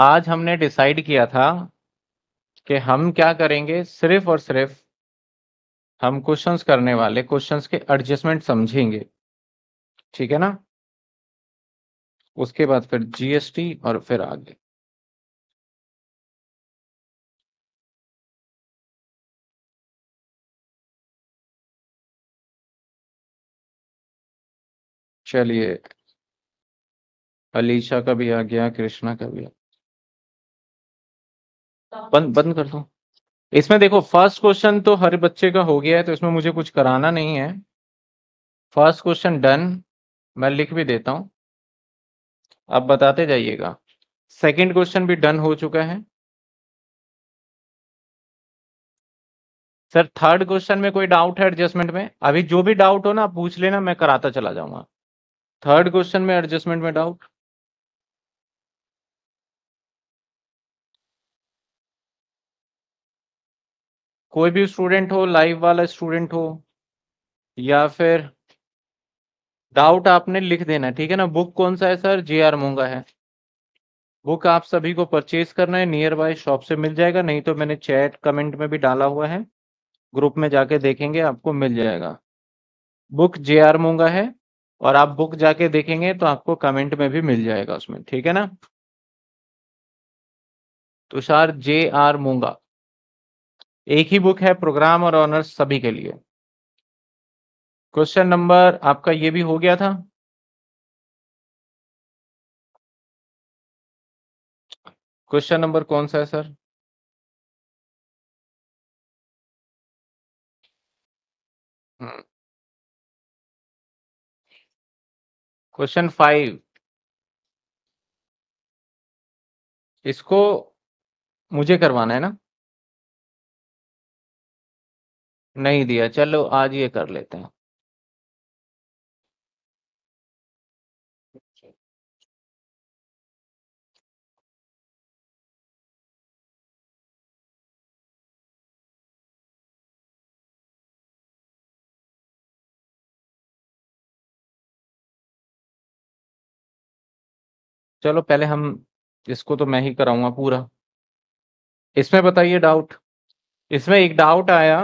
आज हमने डिसाइड किया था कि हम क्या करेंगे, सिर्फ और सिर्फ हम क्वेश्चंस करने वाले क्वेश्चंस के एडजस्टमेंट समझेंगे, ठीक है ना। उसके बाद फिर जीएसटी और फिर आगे। चलिए, अलीशा का भी आ गया, कृष्णा का भी आ गया। बंद कर दो। इसमें देखो फर्स्ट क्वेश्चन तो हर बच्चे का हो गया है, तो इसमें मुझे कुछ कराना नहीं है। फर्स्ट क्वेश्चन डन, मैं लिख भी देता हूं, आप बताते जाइएगा। सेकंड क्वेश्चन भी डन हो चुका है। सर थर्ड क्वेश्चन में कोई डाउट है एडजस्टमेंट में? अभी जो भी डाउट हो ना आप पूछ लेना, मैं कराता चला जाऊंगा। थर्ड क्वेश्चन में एडजस्टमेंट में डाउट? कोई भी स्टूडेंट हो, लाइव वाला स्टूडेंट हो या फिर डाउट आपने लिख देना, ठीक है ना। बुक कौन सा है सर? JR मोंगा है बुक। आप सभी को परचेज करना है, नियर बाय शॉप से मिल जाएगा, नहीं तो मैंने चैट कमेंट में भी डाला हुआ है, ग्रुप में जाके देखेंगे आपको मिल जाएगा। बुक JR मोंगा है और आप बुक जाके देखेंगे तो आपको कमेंट में भी मिल जाएगा उसमें, ठीक है ना। तुषार JR मोंगा एक ही बुक है प्रोग्राम और ऑनर्स सभी के लिए। क्वेश्चन नंबर आपका ये भी हो गया था। क्वेश्चन नंबर कौन सा है सर? क्वेश्चन 5। इसको मुझे करवाना है ना, नहीं दिया, चलो आज ये कर लेते हैं। चलो पहले हम इसको तो मैं ही कराऊंगा पूरा। इसमें बताइए डाउट। इसमें एक डाउट आया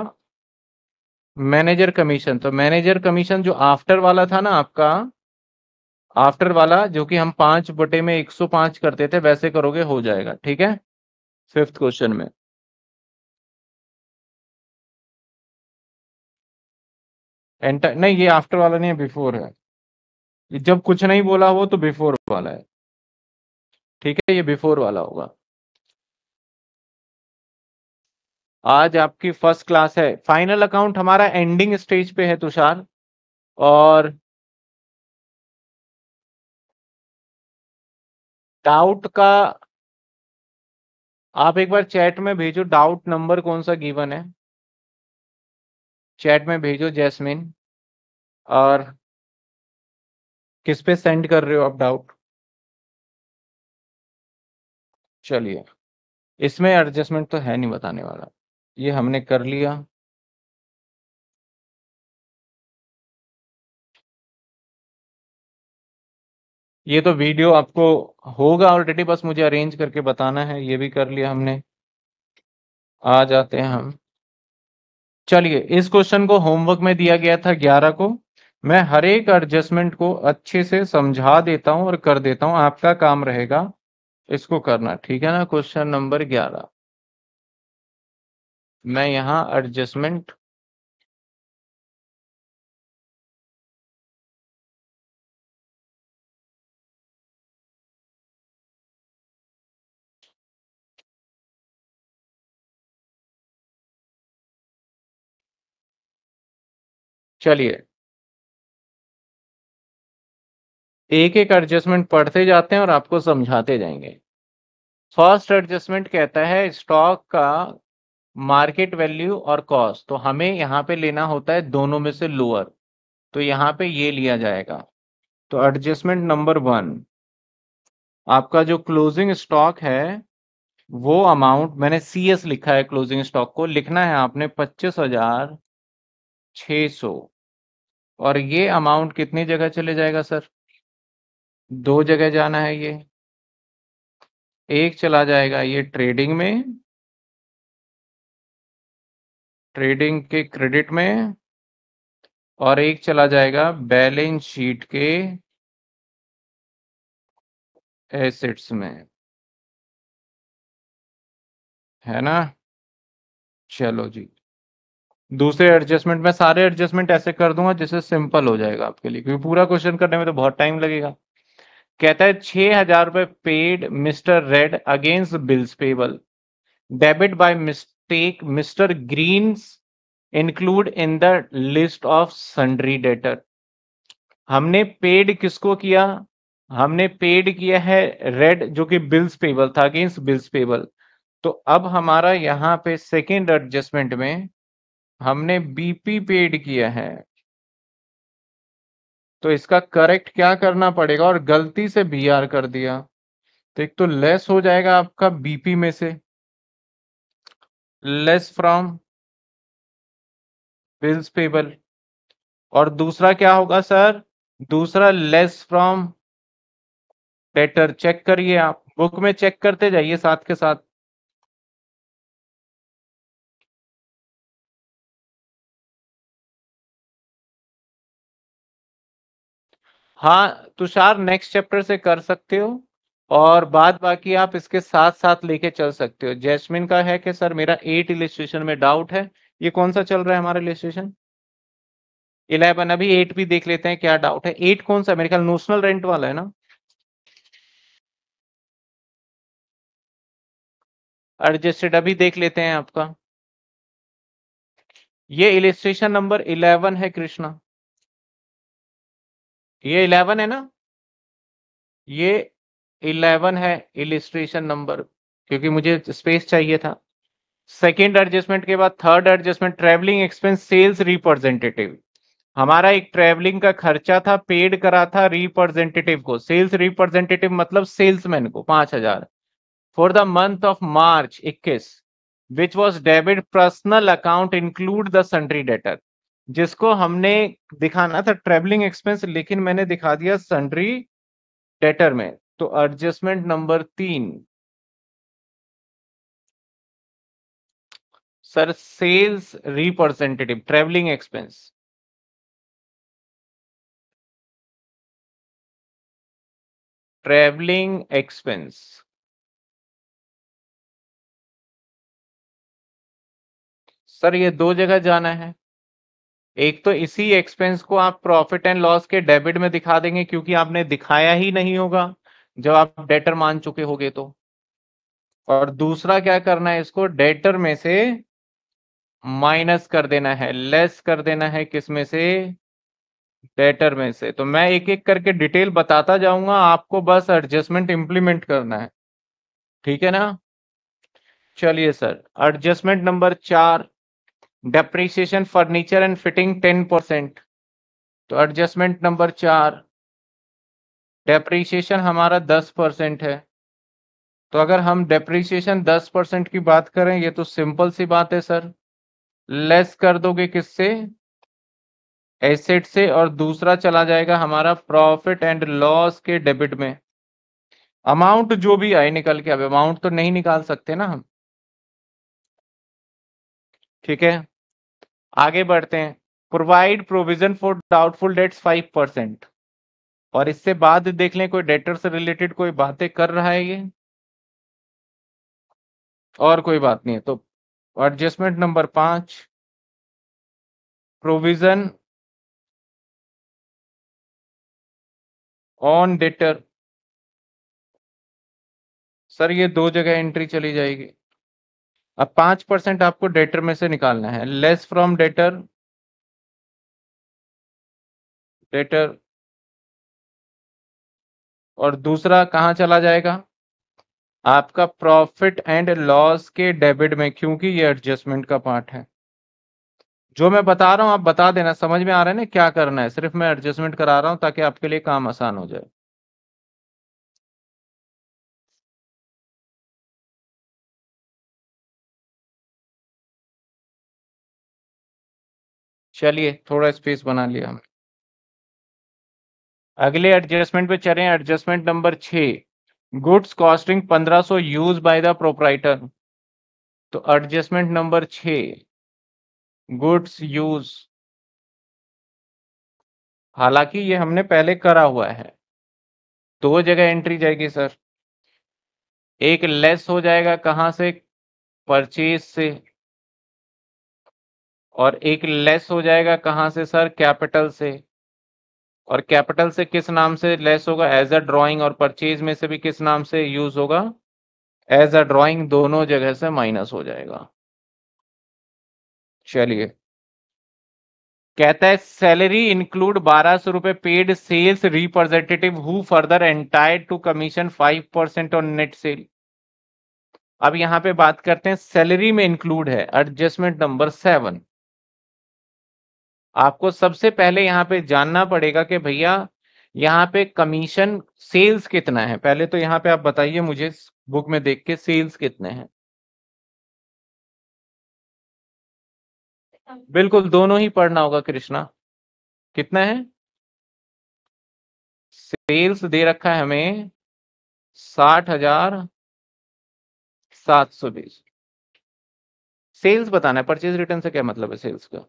मैनेजर कमीशन, तो मैनेजर कमीशन जो आफ्टर वाला था ना आपका, आफ्टर वाला जो कि हम 5/105 करते थे, वैसे करोगे हो जाएगा, ठीक है। फिफ्थ क्वेश्चन में एंटर नहीं, ये आफ्टर वाला नहीं है, बिफोर है। जब कुछ नहीं बोला हो तो बिफोर वाला है, ठीक है, ये बिफोर वाला होगा। आज आपकी फर्स्ट क्लास है। फाइनल अकाउंट हमारा एंडिंग स्टेज पे है तुषार, और डाउट का आप एक बार चैट में भेजो, डाउट नंबर कौन सा गिवन है चैट में भेजो जैस्मिन। और किस पे सेंड कर रहे हो आप डाउट? चलिए, इसमें एडजस्टमेंट तो है नहीं बताने वाला, ये हमने कर लिया। ये तो वीडियो आपको होगा ऑलरेडी, बस मुझे अरेंज करके बताना है। ये भी कर लिया हमने। आ जाते हैं हम। चलिए, इस क्वेश्चन को होमवर्क में दिया गया था 11 को। मैं हर एक एडजस्टमेंट को अच्छे से समझा देता हूं और कर देता हूं, आपका काम रहेगा इसको करना, ठीक है ना। क्वेश्चन नंबर 11, मैं यहां एडजस्टमेंट चलिए एक एक एडजस्टमेंट पढ़ते जाते हैं और आपको समझाते जाएंगे। फर्स्ट एडजस्टमेंट कहता है स्टॉक का मार्केट वैल्यू और कॉस्ट, तो हमें यहाँ पे लेना होता है दोनों में से लोअर, तो यहाँ पे ये लिया जाएगा। तो एडजस्टमेंट नंबर 1, आपका जो क्लोजिंग स्टॉक है वो अमाउंट, मैंने CS लिखा है, क्लोजिंग स्टॉक को लिखना है आपने 25,600, और ये अमाउंट कितनी जगह चले जाएगा सर? 2 जगह जाना है ये, एक चला जाएगा ये ट्रेडिंग में, ट्रेडिंग के क्रेडिट में, और एक चला जाएगा बैलेंस शीट के एसेट्स में, है ना। चलो जी, दूसरे एडजस्टमेंट में सारे एडजस्टमेंट ऐसे कर दूंगा जिससे सिंपल हो जाएगा आपके लिए, क्योंकि पूरा क्वेश्चन करने में तो बहुत टाइम लगेगा। कहता है 6,000 रुपए paid mister Red against bills payable, debit by mistake mister Greens include in the list of sundry debtor. हमने पेड किसको किया? हमने पेड किया है रेड, जो कि बिल्स पेबल था, अगेंस्ट बिल्स पेबल। तो अब हमारा यहाँ पे सेकेंड एडजस्टमेंट में हमने बीपी पेड किया है, तो इसका करेक्ट क्या करना पड़ेगा, और गलती से बीआर कर दिया, तो एक तो लेस हो जाएगा आपका बीपी में से, लेस फ्रॉम बिल्स पेबल, और दूसरा क्या होगा सर, दूसरा लेस फ्रॉम डेटर। चेक करिए आप बुक में, चेक करते जाइए साथ के साथ। हाँ तुषार, नेक्स्ट चैप्टर से कर सकते हो, और बाद बाकी आप इसके साथ साथ लेके चल सकते हो। जैस्मिन का है कि सर मेरा 8 इलस्ट्रेशन में डाउट है, ये कौन सा चल रहा है हमारा इलस्ट्रेशन? 11। अभी 8 भी देख लेते हैं क्या डाउट है। 8 कौन सा? मेरे ख्याल नोशनल रेंट वाला है ना। एडजस्टेड अभी देख लेते हैं आपका, ये इलस्ट्रेशन नंबर 11 है कृष्णा, ये 11 है ना, ये 11 है इलस्ट्रेशन नंबर, क्योंकि मुझे स्पेस चाहिए था। सेकेंड एडजस्टमेंट के बाद third adjustment, travelling expense sales representative. हमारा एक ट्रेवलिंग का खर्चा था, पेड करा था रिप्रेजेंटेटिव को, सेल्स रिप्रेजेंटेटिव मतलब सेल्समैन को 5,000 for the month of March 21, which was debit personal account include the sundry debtor, जिसको हमने दिखाना था ट्रेवलिंग एक्सपेंस, लेकिन मैंने दिखा दिया सन्ड्री डेटर में। तो adjustment number 3 sir sales representative travelling expense, travelling expense. Sir ये 2 जगह जाना है, एक तो इसी एक्सपेंस को आप प्रॉफिट एंड लॉस के डेबिट में दिखा देंगे, क्योंकि आपने दिखाया ही नहीं होगा जब आप डेटर मान चुके होगे तो, और दूसरा क्या करना है, इसको डेटर में से माइनस कर देना है, लेस कर देना है किसमें से, डेटर में से। तो मैं एक एक करके डिटेल बताता जाऊंगा, आपको बस एडजस्टमेंट इंप्लीमेंट करना है, ठीक है ना। चलिए sir, adjustment number 4 depreciation furniture and fitting 10%। तो एडजस्टमेंट नंबर 4 डेप्रीसिएशन हमारा 10% है, तो अगर हम डेप्रीसिएशन 10% की बात करें, ये तो सिंपल सी बात है सर, लेस कर दोगे किससे, एसेट से, और दूसरा चला जाएगा हमारा प्रॉफिट एंड लॉस के डेबिट में। अमाउंट जो भी आए निकल के, अब अमाउंट तो नहीं निकाल सकते ना हम, ठीक है। आगे बढ़ते हैं, provide provision for doubtful debts 5%, और इससे बाद देख लें कोई डेटर से रिलेटेड कोई बातें कर रहा है ये, और कोई बात नहीं है। तो adjustment number 5 provision on debtor, sir ये 2 जगह एंट्री चली जाएगी। अब 5% आपको डेटर में से निकालना है, लेस फ्रॉम डेटर, डेटर, और दूसरा कहाँ चला जाएगा आपका प्रॉफिट एंड लॉस के डेबिट में, क्योंकि ये एडजस्टमेंट का पार्ट है। जो मैं बता रहा हूँ आप बता देना, समझ में आ रहा है ना क्या करना है, सिर्फ मैं एडजस्टमेंट करा रहा हूँ ताकि आपके लिए काम आसान हो जाए। चलिए, थोड़ा स्पेस बना लिया हमने। अगले एडजस्टमेंट पे चलें, adjustment number 6 goods costing 1500 use by the proprietor. तो एडजस्टमेंट नंबर 6 गुड्स यूज, हालांकि ये हमने पहले करा हुआ है। दो जगह एंट्री जाएगी सर, एक लेस हो जाएगा कहां से, परचेज से, और एक लेस हो जाएगा कहां से सर, कैपिटल से। और कैपिटल से किस नाम से लेस होगा, एज अ ड्राइंग। और परचेज में से भी किस नाम से यूज होगा, एज अ ड्राइंग। दोनों जगह से माइनस हो जाएगा। चलिए, कहता है सैलरी इंक्लूड 1200 रुपए paid sales representative who further entitled to commission 5% on net sale. अब यहां पे बात करते हैं सैलरी में इंक्लूड है, एडजस्टमेंट नंबर 7। आपको सबसे पहले यहाँ पे जानना पड़ेगा कि भैया यहाँ पे कमीशन सेल्स कितना है। पहले तो यहाँ पे आप बताइए मुझे बुक में देख के सेल्स कितने हैं। बिल्कुल दोनों ही पढ़ना होगा कृष्णा, कितना है सेल्स। दे रखा है हमें 60,720। सेल्स बताना है, परचेज रिटर्न से क्या मतलब है सेल्स का।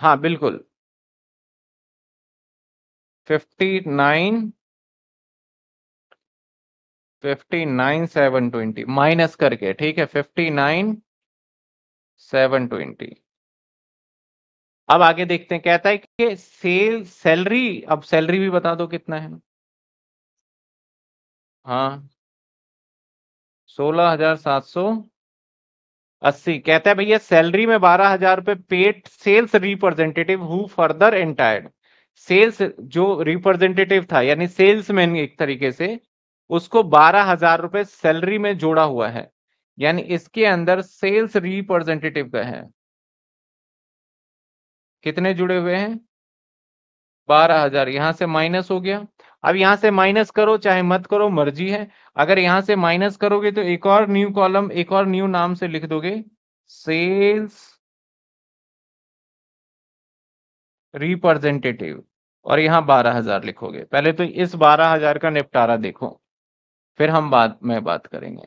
हाँ बिल्कुल, 59,720 माइनस करके, ठीक है, 59,720। अब आगे देखते हैं, कहता है कि सैलरी, अब सैलरी भी बता दो कितना है। हाँ 16,780। कहते हैं भैया सैलरी में 12,000 रुपए paid sales representative who further entitled. Sales जो रिप्रेजेंटेटिव था यानी सेल्समैन एक तरीके से, उसको 12,000 रुपए सैलरी में जोड़ा हुआ है, यानी इसके अंदर सेल्स रिप्रेजेंटेटिव का है। कितने जुड़े हुए हैं, 12,000। यहां से माइनस हो गया। अब यहां से माइनस करो चाहे मत करो, मर्जी है। अगर यहां से माइनस करोगे तो एक और न्यू कॉलम, एक और न्यू नाम से लिख दोगे, सेल्स रिप्रेजेंटेटिव, और यहां 12,000 लिखोगे। पहले तो इस 12,000 का निपटारा देखो, फिर हम बाद में बात करेंगे।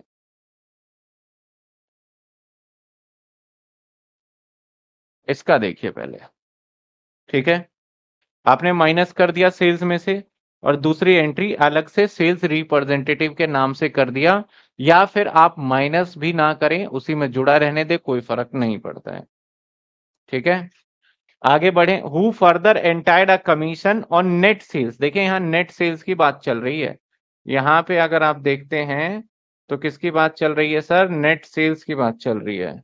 इसका देखिए पहले, ठीक है, आपने माइनस कर दिया सेल्स में से, और दूसरी एंट्री अलग से सेल्स रिप्रेजेंटेटिव के नाम से कर दिया, या फिर आप माइनस भी ना करें, उसी में जुड़ा रहने दे, कोई फर्क नहीं पड़ता है। ठीक है, आगे बढ़े। Who further entitled a commission on net sales. देखिए यहाँ नेट सेल्स की बात चल रही है। यहाँ पे अगर आप देखते हैं तो किसकी बात चल रही है सर, नेट सेल्स की बात चल रही है।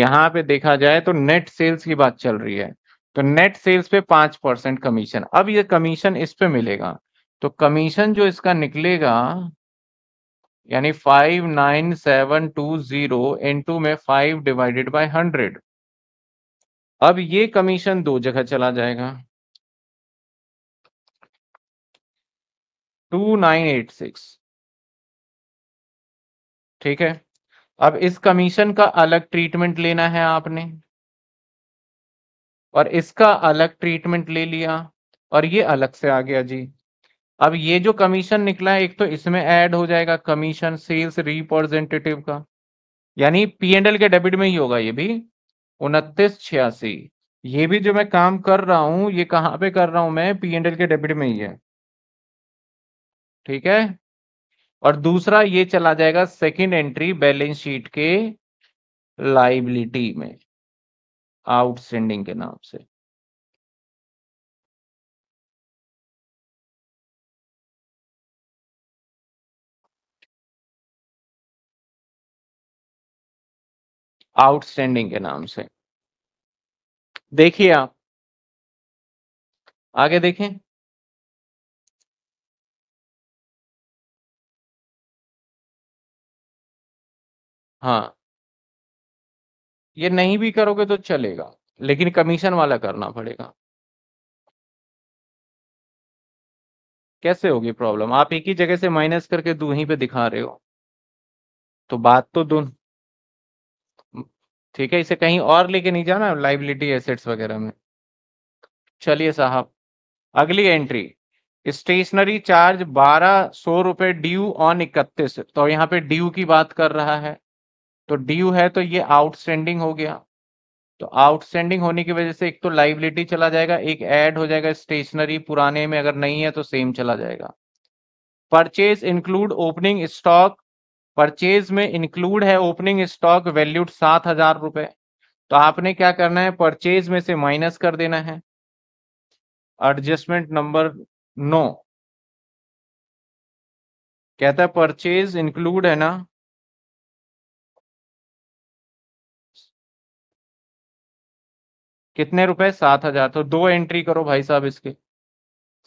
यहाँ पे देखा जाए तो नेट सेल्स की बात चल रही है। तो नेट सेल्स पे 5% कमीशन। अब ये कमीशन इस पे मिलेगा, तो कमीशन जो इसका निकलेगा यानी 59,720 इनटू में 5 डिवाइडेड बाय 100। अब ये कमीशन दो जगह चला जाएगा, 2986, ठीक है। अब इस कमीशन का अलग ट्रीटमेंट लेना है आपने, और इसका अलग ट्रीटमेंट ले लिया, और ये अलग से आ गया जी। अब ये जो कमीशन निकला है, एक तो इसमें ऐड हो जाएगा कमीशन सेल्स रिप्रेजेंटेटिव का, यानी P&L के डेबिट में ही होगा ये भी, 29,86। ये भी जो मैं काम कर रहा हूं, ये कहाँ पे कर रहा हूं मैं, P&L के डेबिट में ही है, ठीक है। और दूसरा ये चला जाएगा सेकेंड एंट्री बैलेंस शीट के लाइबिलिटी में, आउटस्टैंडिंग के नाम से। आउटस्टैंडिंग के नाम से देखिए आप, आगे देखें। हाँ ये नहीं भी करोगे तो चलेगा, लेकिन कमीशन वाला करना पड़ेगा। कैसे होगी प्रॉब्लम, आप एक ही जगह से माइनस करके दो ही पे दिखा रहे हो, तो बात तो दोनों ठीक है। इसे कहीं और लेके नहीं जाना, लायबिलिटी एसेट्स वगैरह में। चलिए साहब, अगली एंट्री स्टेशनरी चार्ज 1200 रुपये ड्यू ऑन 31। तो यहाँ पे ड्यू की बात कर रहा है, तो ड्यू है तो ये आउटस्टैंडिंग हो गया। तो आउटस्टैंडिंग होने की वजह से एक तो लाइबिलिटी चला जाएगा, एक ऐड हो जाएगा स्टेशनरी, पुराने में अगर नहीं है तो सेम चला जाएगा। Purchase include opening stock, purchase में इंक्लूड है ओपनिंग स्टॉक वैल्यूड 7000 रुपये। तो आपने क्या करना है, परचेज में से माइनस कर देना है, एडजस्टमेंट नंबर 9 कहता है परचेज इंक्लूड है ना, कितने रुपए, 7000। तो 2 एंट्री करो भाई साहब इसके।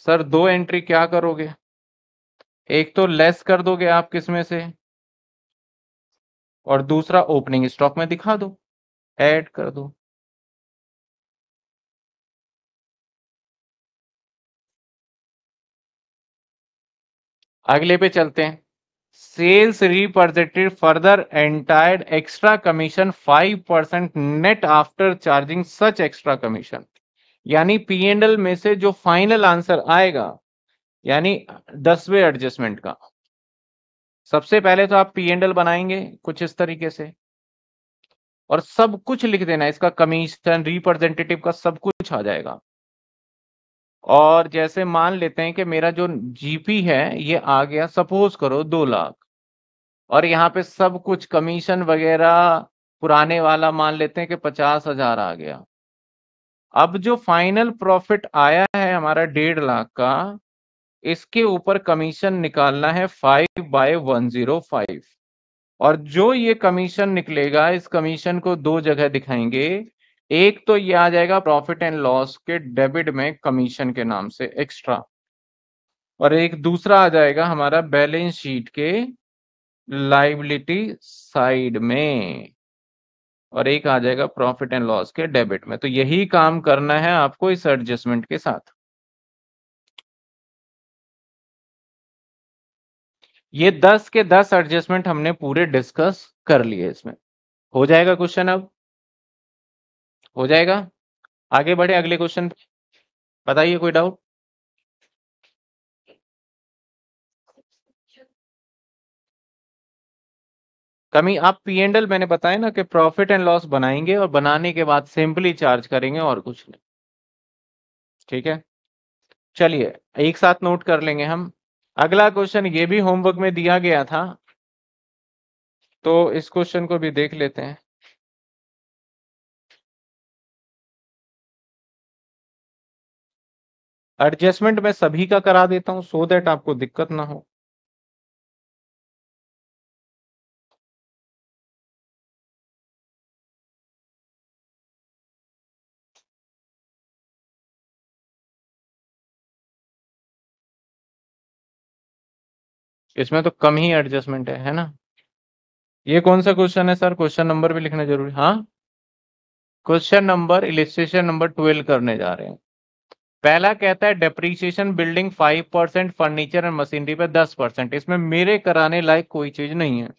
सर 2 एंट्री क्या करोगे, एक तो लेस कर दोगे आप किसमें से, और दूसरा ओपनिंग स्टॉक में दिखा दो, ऐड कर दो। अगले पे चलते हैं। Sales representative further entitled extra commission 5% net after charging such extra commission. यानी P&L में से जो फाइनल आंसर आएगा, यानी 10वें एडजस्टमेंट का, सबसे पहले तो आप P&L बनाएंगे कुछ इस तरीके से, और सब कुछ लिख देना, इसका कमीशन रिप्रेजेंटेटिव का सब कुछ आ जाएगा। और जैसे मान लेते हैं कि मेरा जो जीपी है ये आ गया, सपोज करो 2 लाख, और यहाँ पे सब कुछ कमीशन वगैरह पुराने वाला मान लेते हैं कि 50,000 आ गया। अब जो फाइनल प्रॉफिट आया है हमारा 1.5 लाख का, इसके ऊपर कमीशन निकालना है 5/105, और जो ये कमीशन निकलेगा इस कमीशन को 2 जगह दिखाएंगे। एक तो ये आ जाएगा प्रॉफिट एंड लॉस के डेबिट में कमीशन के नाम से एक्स्ट्रा, और एक दूसरा आ जाएगा हमारा बैलेंस शीट के लायबिलिटी साइड में, और एक आ जाएगा प्रॉफिट एंड लॉस के डेबिट में। तो यही काम करना है आपको इस एडजस्टमेंट के साथ। ये 10 के 10 एडजस्टमेंट हमने पूरे डिस्कस कर लिए। इसमें हो जाएगा क्वेश्चन, अब हो जाएगा। आगे बढ़े अगले क्वेश्चन, बताइए कोई डाउट। कमी आप P&L मैंने बताया ना कि प्रॉफिट एंड लॉस बनाएंगे, और बनाने के बाद सिंपली चार्ज करेंगे और कुछ नहीं। ठीक है, चलिए एक साथ नोट कर लेंगे हम। अगला क्वेश्चन ये भी होमवर्क में दिया गया था, तो इस क्वेश्चन को भी देख लेते हैं। एडजस्टमेंट मैं सभी का करा देता हूं सो दैट आपको दिक्कत ना हो। इसमें तो कम ही एडजस्टमेंट है ना। ये कौन सा क्वेश्चन है सर, क्वेश्चन नंबर भी लिखना जरूरी। हाँ, क्वेश्चन नंबर इलस्ट्रेशन नंबर 12 करने जा रहे हैं। पहला कहता है depreciation building 5%, furniture and machinery पे 10%। इसमें मेरे कराने लायक कोई चीज नहीं है।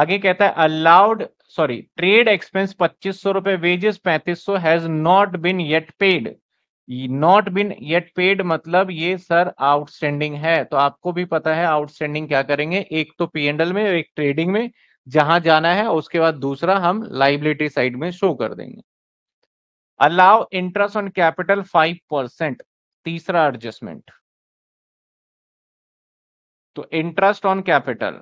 आगे कहता है ट्रेड एक्सपेंस 2500 रुपए, wages 3500 has not been yet paid. Not been yet paid मतलब ये सर आउटस्टैंडिंग है। तो आपको भी पता है आउटस्टैंडिंग क्या करेंगे, एक तो P&L में, एक ट्रेडिंग में जहां जाना है, उसके बाद दूसरा हम लायबिलिटी साइड में शो कर देंगे। अलाउ इंटरेस्ट ऑन कैपिटल 5%, तीसरा एडजस्टमेंट। तो इंटरेस्ट ऑन कैपिटल,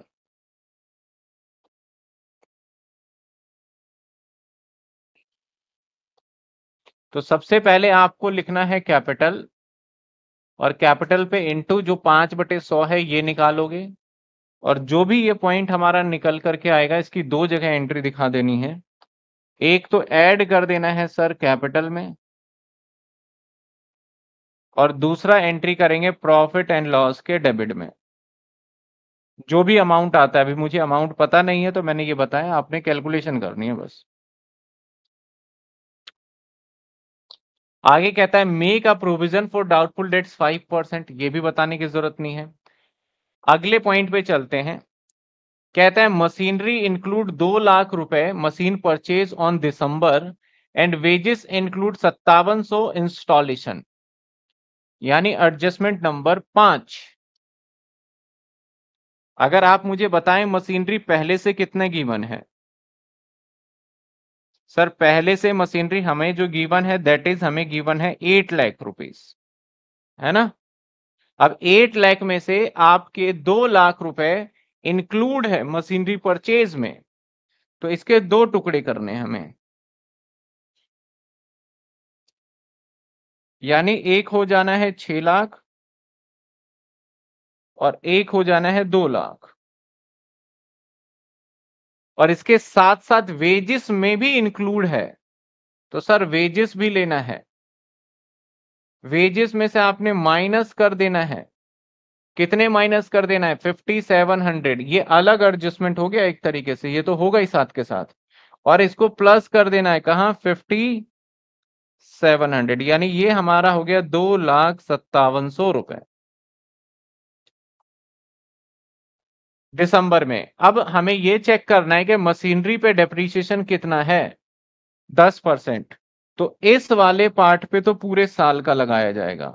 तो सबसे पहले आपको लिखना है कैपिटल, और कैपिटल पे इंटू जो 5/100 है ये निकालोगे, और जो भी ये पॉइंट हमारा निकल करके आएगा इसकी 2 जगह एंट्री दिखा देनी है। एक तो ऐड कर देना है सर कैपिटल में, और दूसरा एंट्री करेंगे प्रॉफिट एंड लॉस के डेबिट में। जो भी अमाउंट आता है, अभी मुझे अमाउंट पता नहीं है तो मैंने ये बताया, आपने कैलकुलेशन करनी है बस। आगे कहता है make a provision for doubtful debts 5%, ये भी बताने की जरूरत नहीं है। अगले पॉइंट पे चलते हैं। कहता है मशीनरी इंक्लूड 2 लाख रुपए machine purchase on December and wages include 5700 installation. यानी एडजस्टमेंट नंबर 5। अगर आप मुझे बताएं मशीनरी पहले से कितने गिवन है? सर पहले से मशीनरी हमें जो गिवन है दैट इज हमें गिवन है 8 लाख रुपीज, है ना। अब 8 लाख में से आपके 2 लाख रुपए इंक्लूड है मशीनरी परचेज में, तो इसके 2 टुकड़े करने हमें, यानी एक हो जाना है 6 लाख और एक हो जाना है 2 लाख। और इसके साथ साथ वेजेस में भी इंक्लूड है, तो सर वेजेस भी लेना है। वेजेस में से आपने माइनस कर देना है, कितने माइनस कर देना है 5700। ये अलग एडजस्टमेंट हो गया एक तरीके से, ये तो होगा ही साथ के साथ, और इसको प्लस कर देना है कहाँ 5700, यानी ये हमारा हो गया 2,57,000 रुपए दिसंबर में। अब हमें ये चेक करना है कि मशीनरी पे डेप्रीशिएशन कितना है 10%, तो इस वाले पार्ट पे तो पूरे साल का लगाया जाएगा।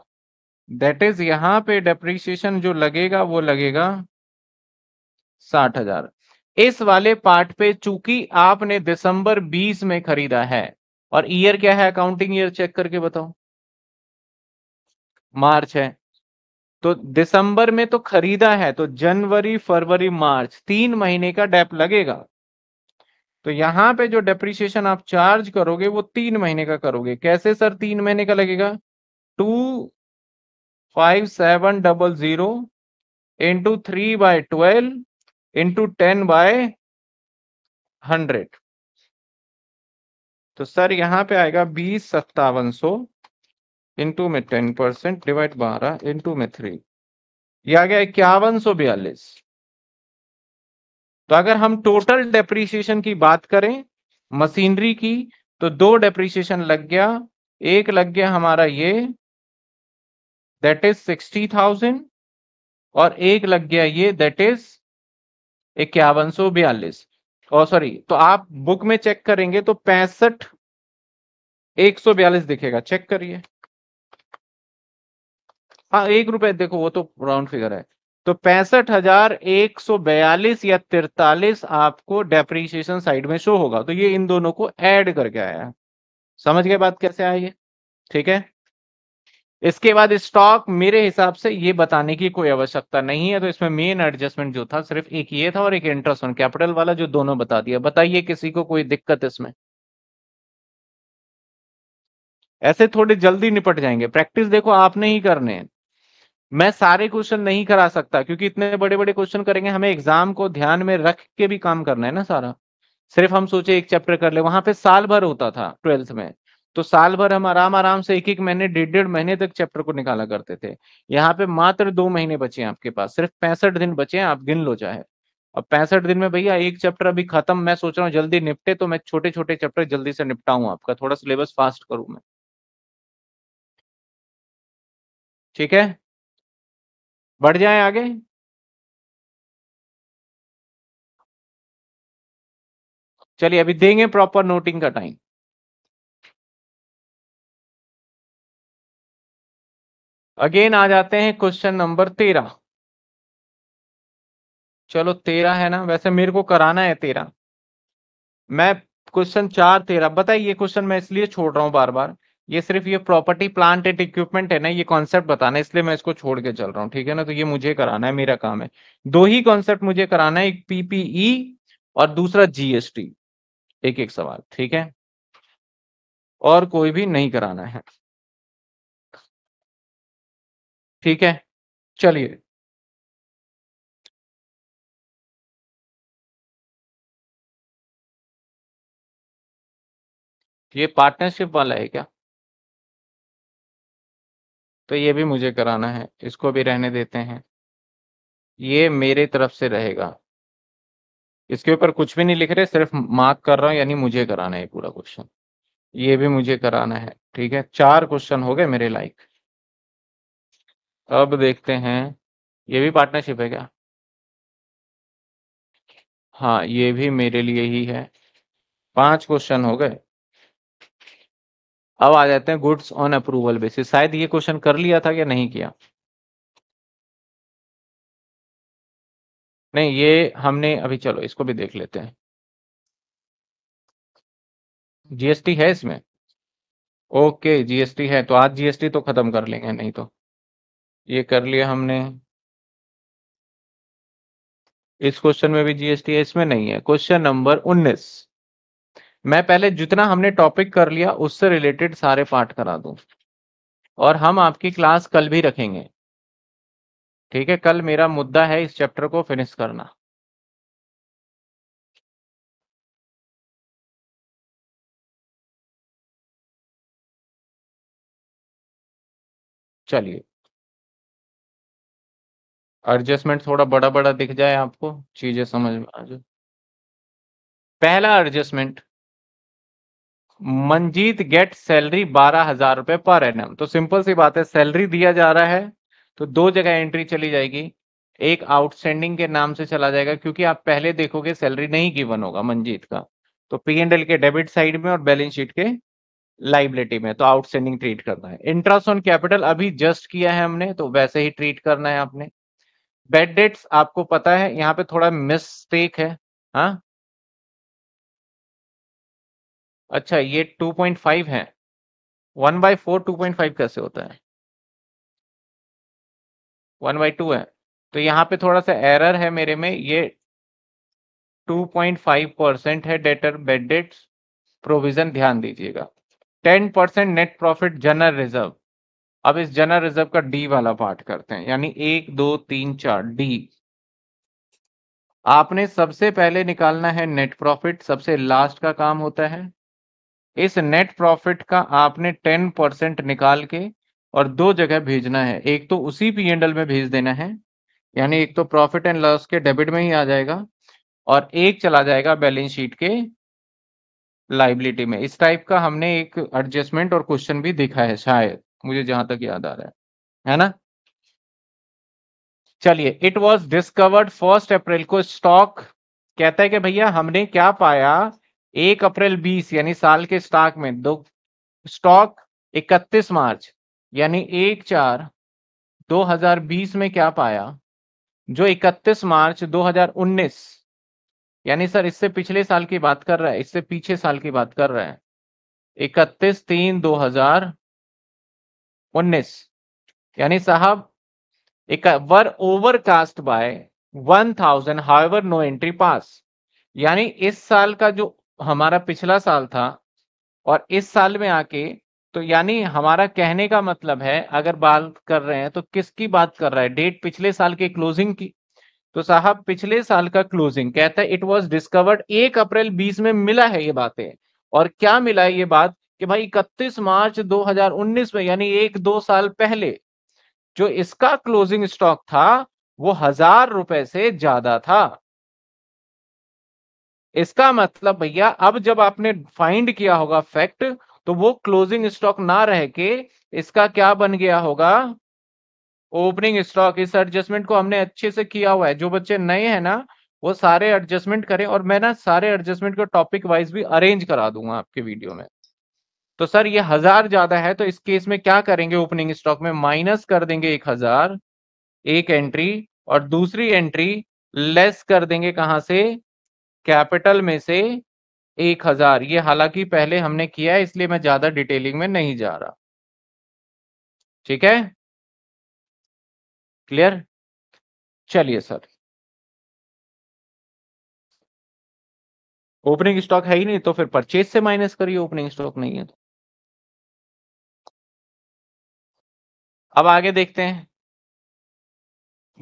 दैट इज यहाँ पे डेप्रीशिएशन जो लगेगा वो लगेगा 60,000। इस वाले पार्ट पे चूंकि आपने दिसंबर 20 में खरीदा है, और ईयर क्या है अकाउंटिंग ईयर चेक करके बताओ मार्च है, तो दिसंबर में तो खरीदा है, तो जनवरी फरवरी मार्च 3 महीने का डेप लगेगा। तो यहाँ पे जो डेप्रिसिएशन आप चार्ज करोगे वो 3 महीने का करोगे। कैसे सर 3 महीने का लगेगा 2,5700 इंटू 3/12 इंटू 10/100, तो सर यहाँ पे आएगा 20,5700 इंटू में 10% डिवाइड 12 इंटू में 3, यह आ गया 5142। तो अगर हम टोटल डेप्रीशिएशन की बात करें मशीनरी की, तो 2 डेप्रीशिएशन लग गया, एक लग गया हमारा ये दैट इज 60,000 और एक लग गया ये दैट इज 5142। और सॉरी, तो आप बुक में चेक करेंगे तो 65,142 दिखेगा, चेक करिए। हाँ 1 रुपए देखो वो तो राउंड फिगर है, तो 65,142 या 43 आपको डेप्रीशिएशन साइड में शो होगा। तो ये इन दोनों को ऐड करके आया, समझ गए बात कैसे आई है, ठीक है। इसके बाद स्टॉक मेरे हिसाब से ये बताने की कोई आवश्यकता नहीं है, तो इसमें मेन एडजस्टमेंट जो था सिर्फ एक ये था और एक इंटरेस्ट ऑन कैपिटल वाला, जो दोनों बता दिया। बताइए किसी को कोई दिक्कत इसमें? ऐसे थोड़े जल्दी निपट जाएंगे, प्रैक्टिस देखो आपने ही करने हैं। मैं सारे क्वेश्चन नहीं करा सकता क्योंकि इतने बड़े बड़े क्वेश्चन करेंगे, हमें एग्जाम को ध्यान में रख के भी काम करना है ना सारा। सिर्फ हम सोचे एक चैप्टर कर ले, वहां पे साल भर होता था 12th में, तो साल भर हम आराम आराम से एक एक महीने 1.5 महीने तक चैप्टर को निकाला करते थे। यहाँ पे मात्र 2 महीने बचे हैं आपके पास, सिर्फ 65 दिन बचे हैं, आप गिन लो चाहे। अब 65 दिन में भैया एक चैप्टर अभी खत्म, मैं सोच रहा हूँ जल्दी निपटे, तो मैं छोटे छोटे चैप्टर जल्दी से निपटाऊँ, आपका थोड़ा सिलेबस फास्ट करूँ मैं, ठीक है। बढ़ जाए आगे, चलिए अभी देंगे प्रॉपर नोटिंग का टाइम। अगेन आ जाते हैं क्वेश्चन नंबर 13। चलो 13 है ना, वैसे मेरे को कराना है 13, मैं क्वेश्चन 4-13 बताइए। ये क्वेश्चन मैं इसलिए छोड़ रहा हूं बार बार, ये सिर्फ ये प्रॉपर्टी प्लांट एंड इक्विपमेंट है ना, ये कॉन्सेप्ट बताना है, इसलिए मैं इसको छोड़ के चल रहा हूँ, ठीक है ना। तो ये मुझे कराना है, मेरा काम है। 2 ही कॉन्सेप्ट मुझे कराना है, एक पीपीई और दूसरा जीएसटी, एक एक सवाल, ठीक है। और कोई भी नहीं कराना है, ठीक है। चलिए ये पार्टनरशिप वाला है क्या, तो ये भी मुझे कराना है, इसको भी रहने देते हैं, ये मेरे तरफ से रहेगा। इसके ऊपर कुछ भी नहीं लिख रहे, सिर्फ मार्क कर रहा हूं, यानी मुझे कराना है पूरा क्वेश्चन। ये भी मुझे कराना है, ठीक है। 4 क्वेश्चन हो गए मेरे लायक। अब देखते हैं, ये भी पार्टनरशिप है क्या, हाँ ये भी मेरे लिए ही है। 5 क्वेश्चन हो गए। अब आ जाते हैं गुड्स ऑन अप्रूवल बेसिस। शायद ये क्वेश्चन कर लिया था या नहीं किया, नहीं ये हमने अभी, चलो इसको भी देख लेते हैं। जीएसटी है इसमें, ओके जीएसटी है, तो आज जीएसटी तो खत्म कर लेंगे, नहीं तो ये कर लिया हमने। इस क्वेश्चन में भी जीएसटी है, इसमें नहीं है। क्वेश्चन नंबर 19, मैं पहले जितना हमने टॉपिक कर लिया उससे रिलेटेड सारे पार्ट करा दूं, और हम आपकी क्लास कल भी रखेंगे, ठीक है। कल मेरा मुद्दा है इस चैप्टर को फिनिश करना। चलिए, एडजस्टमेंट थोड़ा बड़ा बड़ा दिख जाए आपको, चीजें समझ में आ जाए। पहला एडजस्टमेंट, मंजीत गेट सैलरी 12,000 रुपए पर एनम। तो सिंपल सी बात है, सैलरी दिया जा रहा है तो दो जगह एंट्री चली जाएगी, एक आउटस्टैंडिंग के नाम से चला जाएगा, क्योंकि आप पहले देखोगे सैलरी नहीं गिवन होगा मंजीत का, तो पी एंड एल के डेबिट साइड में और बैलेंस शीट के लाइबिलिटी में, तो आउटस्टैंडिंग ट्रीट करना है। इंटरेस्ट ऑन कैपिटल अभी जस्ट किया है हमने, तो वैसे ही ट्रीट करना है आपने। बेड डेट्स आपको पता है, यहाँ पे थोड़ा मिस्टेक है, हाँ अच्छा ये 2.5 है, 1/4 2.5 कैसे होता है, 1/2 है, तो यहाँ पे थोड़ा सा एरर है मेरे में, ये 2.5% है डेटर बेड डेट्स, प्रोविजन ध्यान दीजिएगा। 10% नेट प्रॉफिट जनरल रिजर्व, अब इस जनरल रिजर्व का डी वाला पार्ट करते हैं, यानी 1 2 3 4 डी। आपने सबसे पहले निकालना है नेट प्रॉफिट, सबसे लास्ट का काम होता है। इस नेट प्रॉफिट का आपने 10% निकाल के और दो जगह भेजना है, एक तो उसी पी एंड एल में भेज देना है, यानी एक तो प्रॉफिट एंड लॉस के डेबिट में ही आ जाएगा, और एक चला जाएगा बैलेंस शीट के लाइबिलिटी में। इस टाइप का हमने एक एडजस्टमेंट और क्वेश्चन भी देखा है शायद, मुझे जहां तक याद आ रहा है ना। चलिए, इट वाज डिस्कवर्ड 1 अप्रैल को स्टॉक, कहता है कि भैया हमने क्या पाया, 1 अप्रैल 20 यानी साल के स्टॉक में दो स्टॉक 31 मार्च यानी 1/4/2020 में क्या पाया, जो 31 मार्च 2019, यानी सर इससे पिछले साल की बात कर रहा है, इससे पीछे साल की बात कर रहा है, 31/3/2019, यानी साहब were overcast by 1000, however no entry pass, यानी इस साल का जो हमारा पिछला साल था और इस साल में आके, तो यानी हमारा कहने का मतलब है, अगर बात कर रहे हैं तो किसकी बात कर रहा है, डेट पिछले साल के क्लोजिंग की, तो साहब पिछले साल का क्लोजिंग कहता है इट वाज डिस्कवर्ड 1 अप्रैल 20 में मिला है ये बातें। और क्या मिला है ये बात कि भाई 31 मार्च 2019 में, यानी 1-2 साल पहले जो इसका क्लोजिंग स्टॉक था वो 1000 रुपए से ज्यादा था। इसका मतलब भैया अब जब आपने फाइंड किया होगा फैक्ट, तो वो क्लोजिंग स्टॉक ना रह के इसका क्या बन गया होगा, ओपनिंग स्टॉक। इस एडजस्टमेंट को हमने अच्छे से किया हुआ है, जो बच्चे नए हैं ना वो सारे एडजस्टमेंट करें, और मैं ना सारे एडजस्टमेंट को टॉपिक वाइज भी अरेंज करा दूंगा आपके वीडियो में। तो सर ये 1000 ज्यादा है, तो इस केस में क्या करेंगे, ओपनिंग स्टॉक में माइनस कर देंगे 1000, एक एंट्री, और दूसरी एंट्री लेस कर देंगे कहां से, कैपिटल में से 1000। ये हालांकि पहले हमने किया है इसलिए मैं ज्यादा डिटेलिंग में नहीं जा रहा, ठीक है, क्लियर। चलिए सर, ओपनिंग स्टॉक है ही नहीं तो फिर परचेज से माइनस करिए, ओपनिंग स्टॉक नहीं है तो। अब आगे देखते हैं,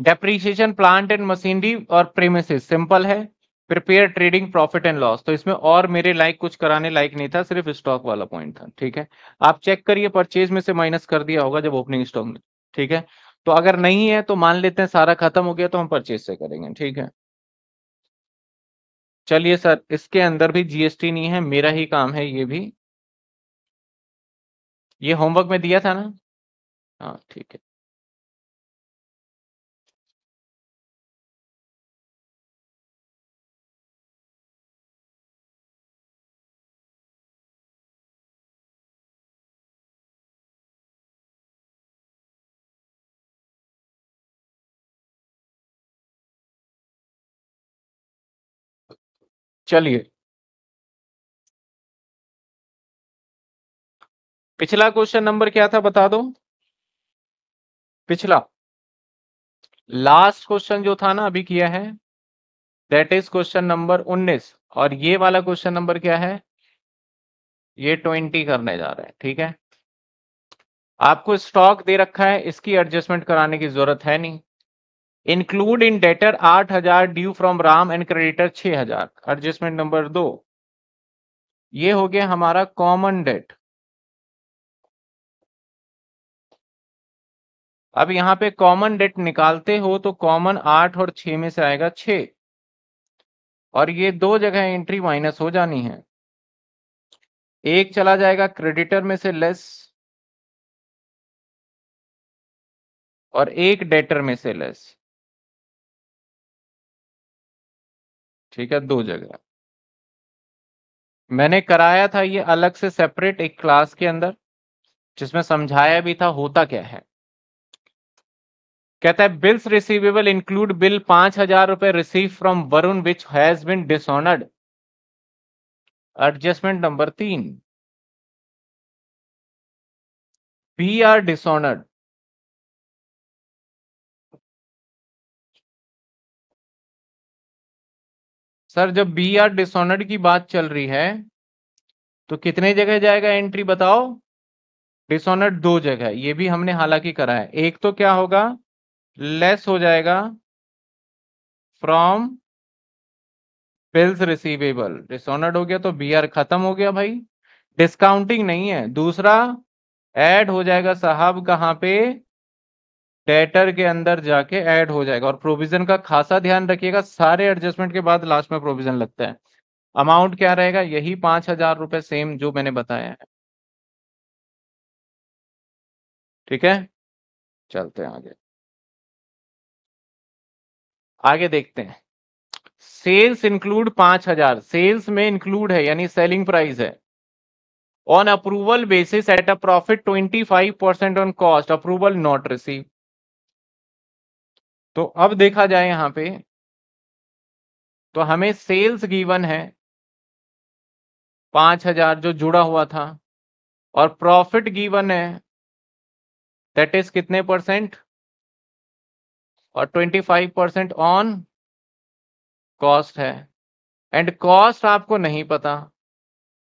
डेप्रीशिएशन प्लांट एंड मशीनरी और प्रीमिसेस, सिंपल है, prepare trading profit and loss, तो इसमें और मेरे लायक कुछ कराने लायक नहीं था, सिर्फ स्टॉक वाला पॉइंट था, ठीक है। आप चेक करिए, परचेज में से माइनस कर दिया होगा जब ओपनिंग स्टॉक में, ठीक है। तो अगर नहीं है तो मान लेते हैं सारा खत्म हो गया, तो हम परचेज से करेंगे, ठीक है। चलिए सर, इसके अंदर भी जीएसटी नहीं है, मेरा ही काम है ये भी, ये होमवर्क में दिया था ना, हाँ ठीक है। चलिए, पिछला क्वेश्चन नंबर क्या था बता दो। पिछला लास्ट क्वेश्चन जो था ना अभी किया है, दैट इज क्वेश्चन नंबर 19, और ये वाला क्वेश्चन नंबर क्या है, ये 20 करने जा रहे हैं। ठीक है, आपको स्टॉक दे रखा है, इसकी एडजस्टमेंट कराने की जरूरत है नहीं। Include in debtor 8,000, due from Ram and creditor 6,000। Adjustment number 2, ये हो गया हमारा कॉमन डेट। अब यहाँ पे कॉमन डेट निकालते हो तो कॉमन 8 और 6 में से आएगा 6, और ये दो जगह एंट्री माइनस हो जानी है। एक चला जाएगा क्रेडिटर में से लेस और एक डेटर में से लेस। ठीक है, दो जगह मैंने कराया था ये अलग से सेपरेट एक क्लास के अंदर, जिसमें समझाया भी था होता क्या है। कहता है बिल्स रिसीवेबल इंक्लूड बिल 5,000 रुपए receive from Varun which has been dishonoured. Adjustment number 3, we are dishonoured. Sir जब बी आर डिसऑनर्ड की बात चल रही है तो कितने जगह जाएगा एंट्री बताओ, डिसऑनर्ड दो जगह। ये भी हमने हालांकि करा है, एक तो क्या होगा लेस हो जाएगा फ्रॉम बिल्स रिसीवेबल, डिसऑनर्ड हो गया तो बी आर खत्म हो गया भाई, डिस्काउंटिंग नहीं है। दूसरा ऐड हो जाएगा साहब कहाँ पे, डेटर के अंदर जाके ऐड हो जाएगा। और प्रोविजन का खासा ध्यान रखिएगा, सारे एडजस्टमेंट के बाद लास्ट में प्रोविजन लगता है। अमाउंट क्या रहेगा, यही 5,000 रुपए, सेम जो मैंने बताया है। ठीक है, चलते हैं आगे, आगे देखते हैं। सेल्स इंक्लूड 5,000, सेल्स में इंक्लूड है यानी सेलिंग प्राइस है। On approval basis at a profit 25% on cost, approval not receive. तो अब देखा जाए यहां पे तो हमें सेल्स गिवन है 5,000 जो जुड़ा हुआ था, और प्रॉफिट गिवन है दैट इज कितने परसेंट, और 25% ऑन कॉस्ट है। एंड कॉस्ट आपको नहीं पता,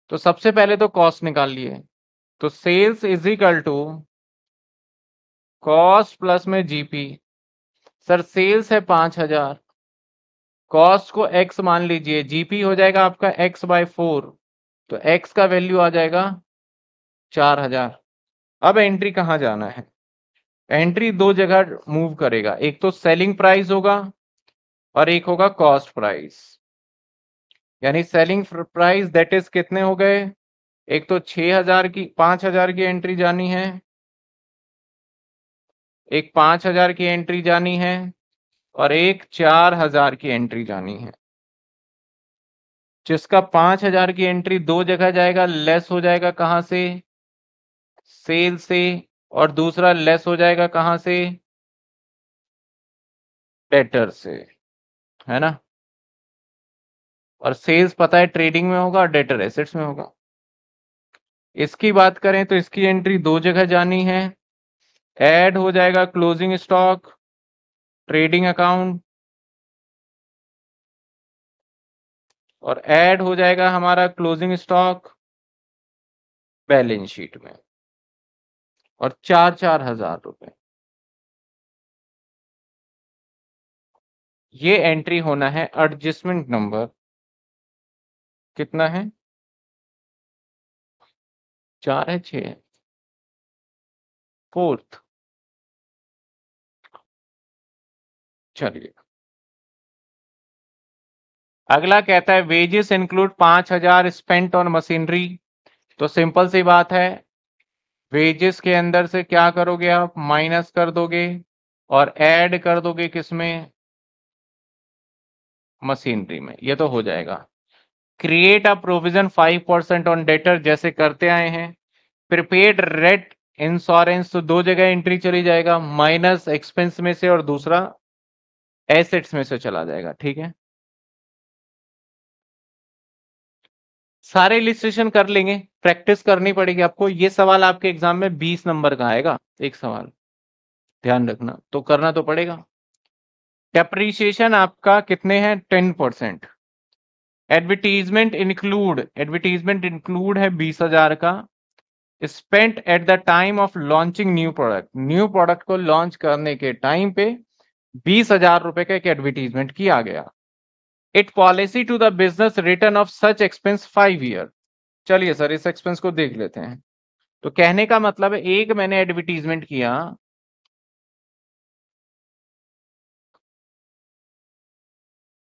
तो सबसे पहले तो कॉस्ट निकाल लिए। तो sales is equal to cost plus में जीपी। सर सेल्स है 5,000, कॉस्ट को एक्स मान लीजिए, जीपी हो जाएगा आपका x/4, तो एक्स का वैल्यू आ जाएगा 4,000। अब एंट्री कहाँ जाना है, एंट्री दो जगह मूव करेगा, एक तो सेलिंग प्राइस होगा और एक होगा कॉस्ट प्राइस। यानी सेलिंग प्राइस दैट इज कितने हो गए, एक तो 5,000 की एंट्री जानी है, एक 5,000 की एंट्री जानी है, और एक 4,000 की एंट्री जानी है। जिसका 5,000 की एंट्री दो जगह जाएगा, लेस हो जाएगा कहाँ से, सेल से, और दूसरा लेस हो जाएगा कहाँ से, डेटर से, है ना। और सेल्स पता है ट्रेडिंग में होगा और डेटर एसेट्स में होगा। इसकी बात करें तो इसकी एंट्री दो जगह जानी है, ऐड हो जाएगा क्लोजिंग स्टॉक, ट्रेडिंग अकाउंट, और ऐड हो जाएगा हमारा क्लोजिंग स्टॉक बैलेंस शीट में, और 4,000 रुपए ये एंट्री होना है। एडजस्टमेंट नंबर कितना है, 4 है, 6 है, 4th। चलिए अगला कहता है wages include 5,000 spent on machinery. तो सिंपल सी बात है, वेजेस के अंदर से क्या करोगे आप, माइनस कर दोगे और ऐड कर दोगे किसमें, मशीनरी में। ये तो हो जाएगा। Create a provision 5% on debtor, जैसे करते आए हैं। प्रीपेड रेट इंश्योरेंस, तो दो जगह एंट्री चली जाएगा, माइनस एक्सपेंस में से और दूसरा एसेट्स में से चला जाएगा। ठीक है, सारे इलिस्ट्रेशन कर लेंगे, प्रैक्टिस करनी पड़ेगी आपको। ये सवाल आपके एग्जाम में 20 नंबर का आएगा, एक सवाल ध्यान रखना, तो करना तो पड़ेगा। डेप्रीशिएशन आपका कितने हैं? 10%। एडवर्टीजमेंट इंक्लूड है 20,000 का। Spent at the time of launching new product, new product को लॉन्च करने के टाइम पे 20,000 रुपए का एक एडवर्टीजमेंट किया गया। It policy to the business return of such expense 5 year. चलिए सर इस एक्सपेंस को देख लेते हैं। तो कहने का मतलब है, एक मैंने एडवर्टीजमेंट किया,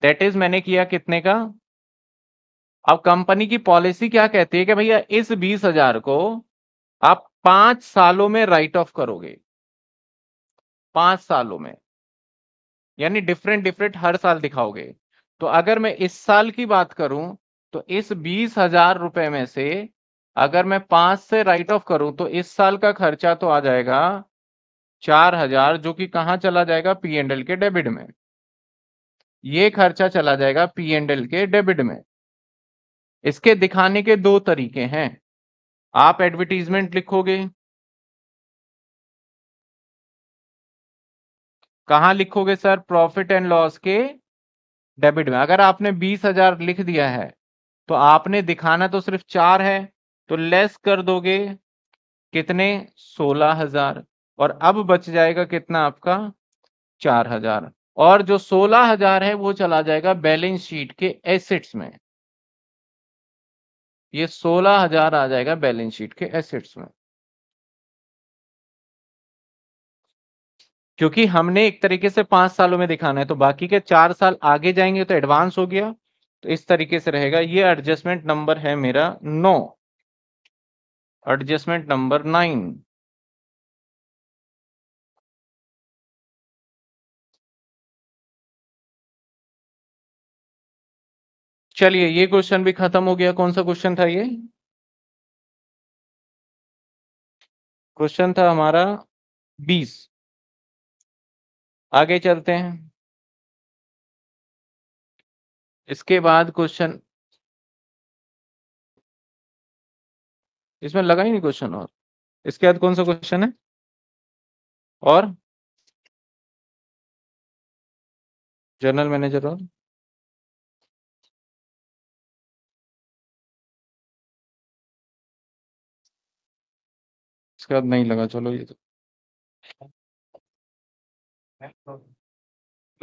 दैट इज मैंने किया कितने का। अब कंपनी की पॉलिसी क्या कहती है कि भैया इस 20,000 को आप 5 सालों में राइट ऑफ करोगे, 5 सालों में, यानी डिफरेंट डिफरेंट हर साल दिखाओगे। तो अगर मैं इस साल की बात करूं तो इस 20,000 रुपए में से अगर मैं 5 से राइट ऑफ करूं तो इस साल का खर्चा तो आ जाएगा 4,000, जो कि कहां चला जाएगा? पी एंड एल के डेबिट में। ये खर्चा चला जाएगा पी एंड एल के डेबिट में। इसके दिखाने के दो तरीके हैं। आप एडवर्टीजमेंट लिखोगे, कहां लिखोगे सर? प्रॉफिट एंड लॉस के डेबिट में। अगर आपने 20,000 लिख दिया है तो आपने दिखाना तो सिर्फ 4 है, तो लेस कर दोगे कितने? 16,000, और अब बच जाएगा कितना आपका? 4,000। और जो 16,000 है वो चला जाएगा बैलेंस शीट के एसेट्स में। ये 16,000 आ जाएगा बैलेंस शीट के एसेट्स में, क्योंकि हमने एक तरीके से 5 सालों में दिखाना है, तो बाकी के 4 साल आगे जाएंगे तो एडवांस हो गया, तो इस तरीके से रहेगा। ये एडजस्टमेंट नंबर है मेरा 9, एडजस्टमेंट नंबर 9। चलिए ये क्वेश्चन भी खत्म हो गया। कौन सा क्वेश्चन था? ये क्वेश्चन था हमारा 20। आगे चलते हैं। इसके बाद क्वेश्चन, इसमें लगा ही नहीं क्वेश्चन। और इसके बाद कौन सा क्वेश्चन है? और जनरल मैनेजर और इसके बाद नहीं लगा। चलो ये तो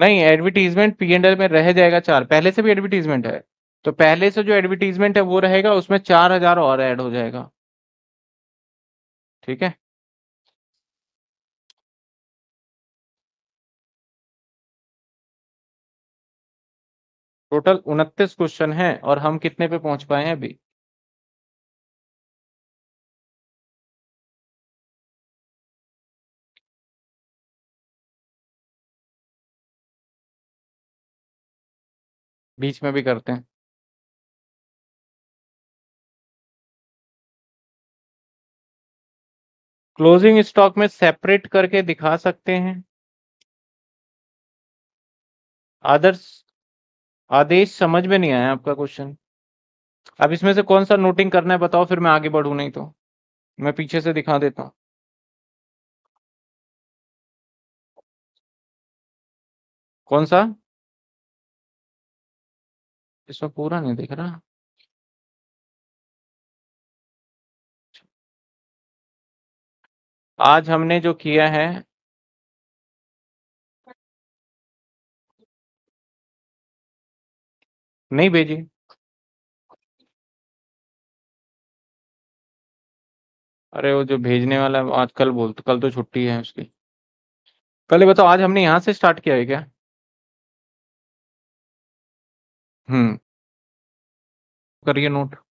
नहीं, एडवर्टीजमेंट पी एंड एल में रह जाएगा 4। पहले से भी एडवर्टीजमेंट है, तो पहले से जो एडवर्टीजमेंट है वो रहेगा, उसमें 4,000 और ऐड हो जाएगा। ठीक है, टोटल 29 क्वेश्चन हैं और हम कितने पे पहुंच पाए हैं अभी? 20 में भी करते हैं। क्लोजिंग स्टॉक में सेपरेट करके दिखा सकते हैं। आदर्श आदेश समझ में नहीं आया आपका क्वेश्चन। अब इसमें से कौन सा नोटिंग करना है बताओ, फिर मैं आगे बढ़ू, नहीं तो मैं पीछे से दिखा देता हूं। कौन सा? इसमें पूरा नहीं दिख रहा। आज हमने जो किया है, नहीं भेजी, अरे वो जो भेजने वाला आज, कल बोलते, कल तो छुट्टी है उसकी। पहले बताओ आज हमने यहां से स्टार्ट किया है क्या? करिए नोट।